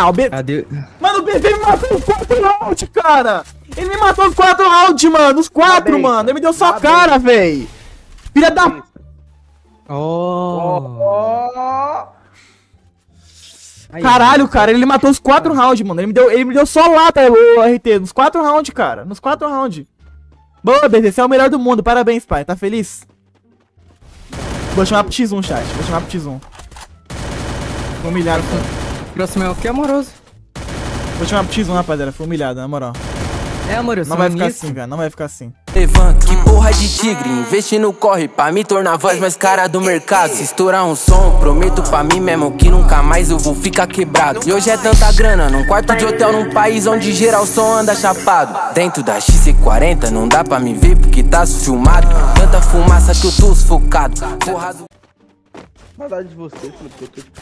Ah, o BB... Mano, o BB me matou os 4 rounds, cara! Ele me matou os 4 rounds, mano! Os 4, mano! Ele me deu só a cara, véi! Filha da... Caralho, cara, ele matou os 4 rounds, mano. Ele me deu só lá, tá, o RT. Nos 4 rounds, cara. Nos 4 rounds. Boa, BZ, você é o melhor do mundo. Parabéns, pai. Tá feliz? Vou chamar pro X1, chat. Vou chamar pro X1. Foi humilhado. Próximo é o que, amoroso? Vou chamar pro X1, rapaziada. Foi humilhado, na moral. É, amoroso. Não vai ficar assim, cara. Não vai ficar assim. Que porra de tigre, investe no corre pra me tornar a voz mais cara do mercado. Se estourar um som, prometo pra mim mesmo que nunca mais eu vou ficar quebrado. E hoje é tanta grana, num quarto de hotel num país onde geral som anda chapado. Dentro da XC40 não dá pra me ver porque tá filmado. Tanta fumaça que eu tô sufocado. Maldade de você, porque eu tô tipo...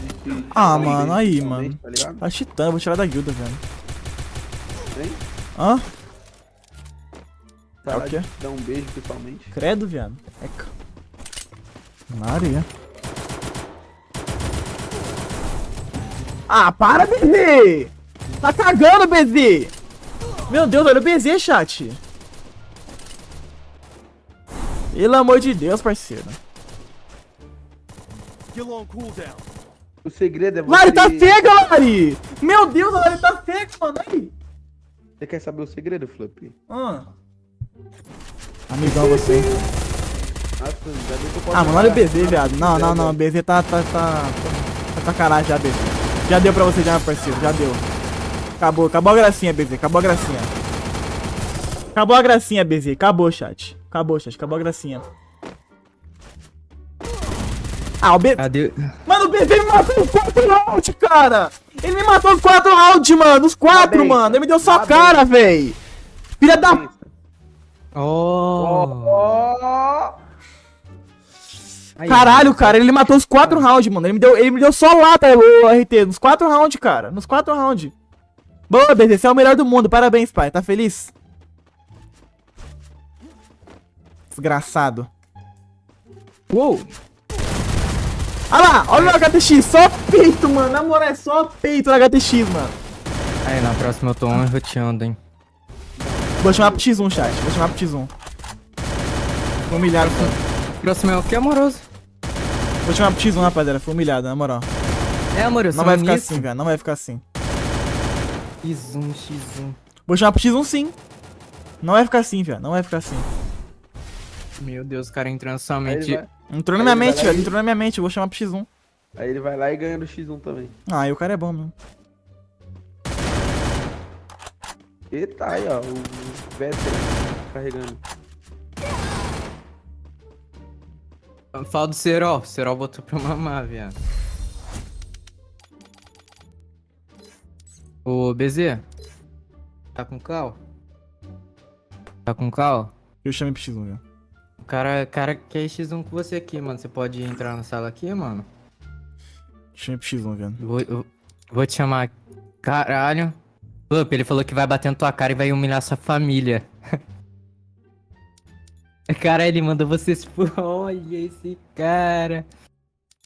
Ah, mano, aí, mano. Tá cheatando, vou tirar da guilda, velho. Hã? É o quê? Dá um beijo, principalmente. Credo, viado. Eca. Maria. Ah, para, BZ! Tá cagando, BZ! Meu Deus, olha o BZ, chat. Pelo amor de Deus, parceiro. O segredo é você... Lari, tá cego, Lari! Meu Deus, Lari, tá cego, mano. Aí. Você quer saber o segredo, Flupy? Amigão, você. Ah, mano, olha o BZ, viado. Não, não, não. O BZ tá sacanagem já, BZ. Já deu pra você, já, meu parceiro. Já deu. Acabou. Acabou a gracinha, BZ. Acabou a gracinha. Acabou a gracinha, BZ. Acabou, chat. Acabou, chat. Acabou a gracinha. Ah, o BZ. Mano, o BZ me matou os 4 rounds, cara. Ele me matou os 4 rounds, mano. Os 4, mano. Ele me deu só a cara, véi. Filha da... Caralho, cara, ele matou os 4 rounds, mano. Ele me deu só lá, tá, o RT. Nos 4 rounds, cara. Nos 4 rounds. Boa, BZ, você é o melhor do mundo. Parabéns, pai. Tá feliz? Desgraçado. Uou. Olha lá, olha o HTX. Só peito, mano. Na moral, é só peito no HTX, mano. Aí, na próxima eu tô on roteando, hein. Vou chamar pro X1, chat. Vou chamar pro X1. Foi humilhado. Próximo é o que, amoroso? Vou chamar pro X1, rapaziada. Foi humilhado, na moral. É, amoroso. Não vai ficar assim, cara. Não vai ficar assim. X1, X1. Vou chamar pro X1, sim. Não vai ficar assim, velho. Não vai ficar assim. Meu Deus, o cara entrou na sua mente. Entrou na minha mente, velho. Entrou na minha mente. Eu vou chamar pro X1. Aí ele vai lá e ganha do X1 também. Ah, aí o cara é bom mesmo. Eita, aí ó, o Vettel carregando. Fala do Cerol, o Cerol botou pra mamar, viado. Ô, BZ, tá com cal? Tá com cal? Eu chamei pro X1, viu? O cara quer X1 com você aqui, mano. Você pode entrar na sala aqui, mano? Chamei pro X1, viado. Vou te chamar, caralho. Flupy, ele falou que vai bater na tua cara e vai humilhar sua família. Cara, ele mandou vocês por... Olha esse cara.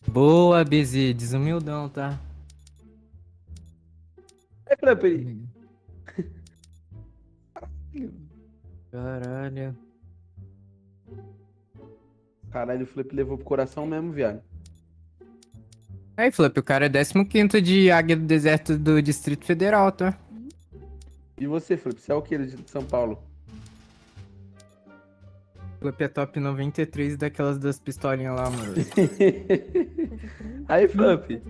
Boa, BZ. Desumildão, tá? É, Flupy. Caralho. Caralho, o Flupy levou pro coração mesmo, viado. Aí, Flupy, o cara é 15º de Águia do Deserto do Distrito Federal, tá? E você, Flupy, você é o que de São Paulo? Flupy é top 93 daquelas duas pistolinhas lá, mano. Aí, Flupy.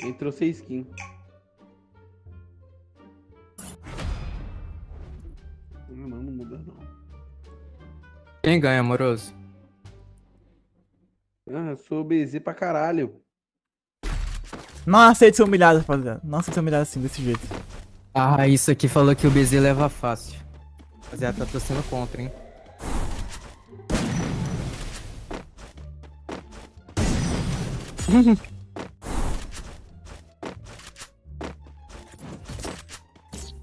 Entrou sem skin. Não, não muda não. Quem ganha, amoroso? Ah, eu sou BZ pra caralho. Não aceito ser humilhado, rapaziada. Não aceito ser humilhado assim, desse jeito. Ah, isso aqui falou que o BZ leva fácil. Rapaziada, tá torcendo contra, hein?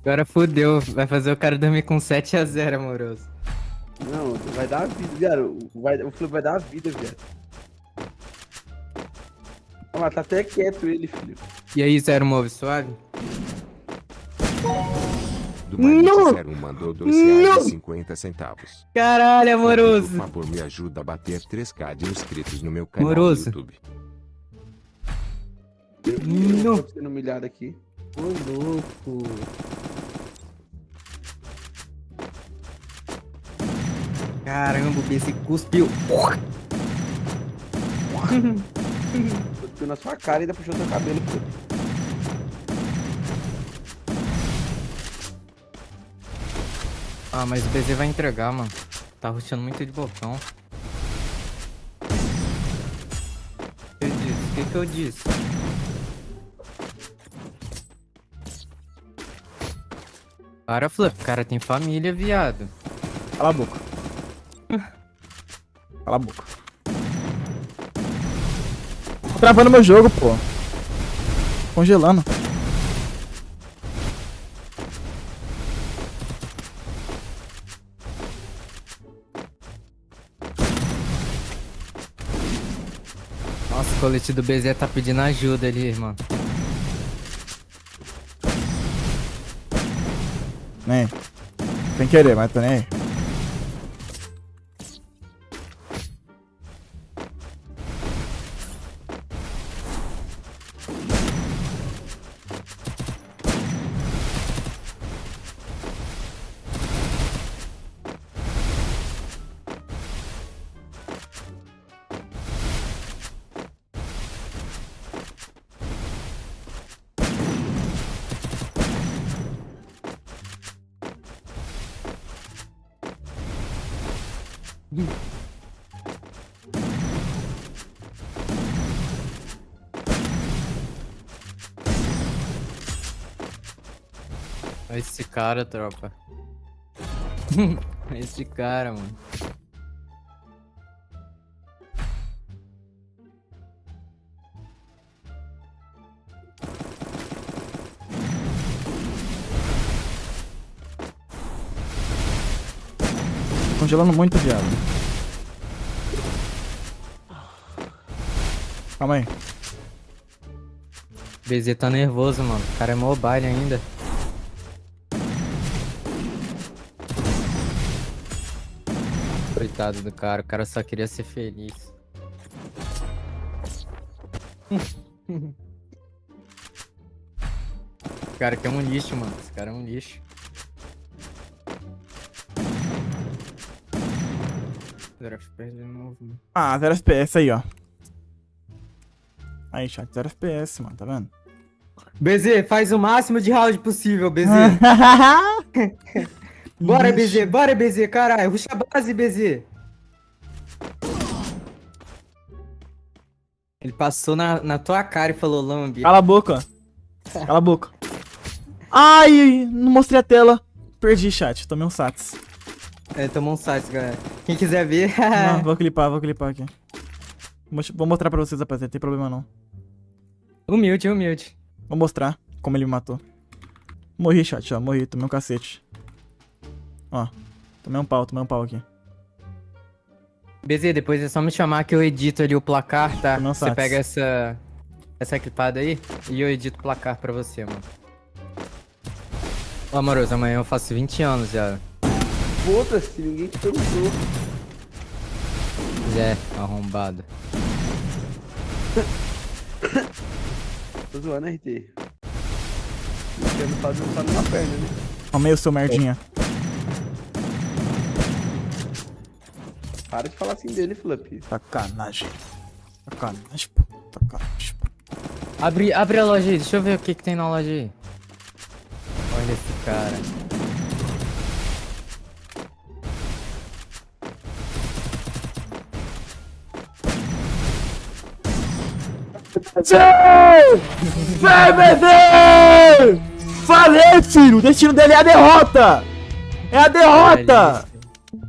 Agora fodeu. Vai fazer o cara dormir com 7 a 0, amoroso. Não, vai dar a vida, viado. O Flupy vai dar a vida, viado. Ah, tá até quieto ele, filho. E aí, Zero Moves, suave? Do Marisa 01 mandou R$2,50. Caralho, amoroso. Por favor, me ajuda a bater 3K de inscritos no meu canal amoroso. Do YouTube. Eu tô sendo humilhado aqui. Ô, louco. Caramba, o BC cuspiu. Cuspiu na sua cara e ainda puxou seu cabelo. Ah, mas o BZ vai entregar, mano. Tá rushando muito de botão. Eu disse, o que eu disse? Para, Flupy, cara tem família, viado. Cala a boca. Cala a boca. Tô travando meu jogo, pô. Congelando. Nossa, o colete do BZ tá pedindo ajuda ali, irmão. Nem. Sem querer, mas tô nem aí. Esse cara, tropa. Esse cara, mano. Congelando muito, viado. Calma aí. BZ tá nervoso, mano. O cara é mobile ainda. Coitado do cara, o cara só queria ser feliz. O cara que é um lixo, mano. Esse cara é um lixo. Ah, 0 FPS aí, ó. Aí, chat, 0 FPS, mano, tá vendo? BZ, faz o máximo de round possível, BZ. Bora, BZ, bora, BZ, caralho. Ruxa a base, BZ. Ele passou na tua cara e falou, lambe. Cala a boca. Cala a boca. Ai, não mostrei a tela. Perdi, chat. Tomei um sats. É, tomou um sats, galera. Quem quiser ver... Não, vou clipar aqui. Vou mostrar pra vocês, rapaziada. Não tem problema, não. Humilde, humilde. Vou mostrar como ele me matou. Morri, chat, ó. Morri. Tomei um cacete. Ó, tomei um pau aqui. BZ, depois é só me chamar que eu edito ali o placar, tá? Você pega essa clipada aí e eu edito o placar pra você, mano. Ó, amoroso, amanhã eu faço 20 anos já. Foda-se, ninguém te perguntou. Zé, arrombado. Tô zoando, RT. Quero fazer um só numa perna, né? Amei o seu merdinha. Para de falar assim dele, Flupy. Sacanagem. Sacanagem, pô. Sacanagem, pô. Abre a loja aí. Deixa eu ver o que que tem na loja aí. Olha esse cara. Vai, bebê! Falei, filho! O destino dele é a derrota! É a derrota!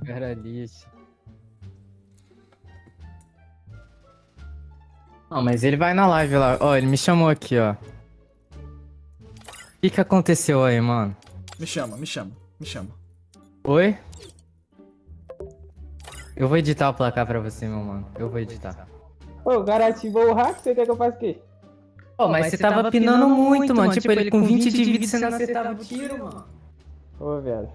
Cara lixo. Não, mas ele vai na live lá. Ó, ele me chamou aqui, ó. O que que aconteceu aí, mano? Me chama. Oi? Eu vou editar o placar pra você, meu mano. Eu vou editar. Ô, o cara ativou o hack, você quer que eu faça o quê? Pô, mas você tava pinando muito, mano. Tipo, ele com 20 de vida, você não acertava o tiro, mano. Ô, velho.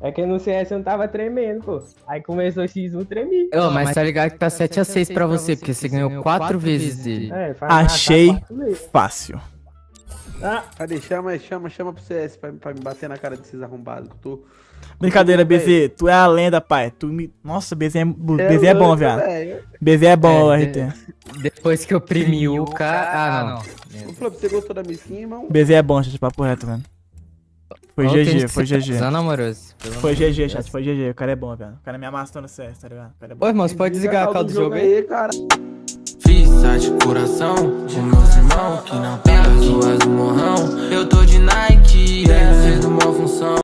É que no CS eu não tava tremendo, pô. Aí começou o X1, tremi. Ô, mas tá ligado que tá 7x6 pra você, porque você ganhou 4 vezes dele. É, achei fácil. Ah, cadê? Chama pro CS pra me bater na cara desses arrombados que eu tô... Brincadeira, BZ, tu é a lenda, pai. Tu me... Nossa, BZ é bom, viado. BZ é bom, RT. Depois que eu primi o cara... Ah, não. Flupy, você gostou da minha skin, irmão? BZ é bom, chat, papo reto, velho. Foi GG, foi GG. Foi GG, chat, foi GG. O cara é bom, velho. O cara me amassou no CS, tá ligado? Ô, irmão, você pode desligar a calda do jogo aí, cara. Fiça de coração, de meus irmãos que não tem. Tu és um morrão, eu tô de Nike. Deve ser de uma função.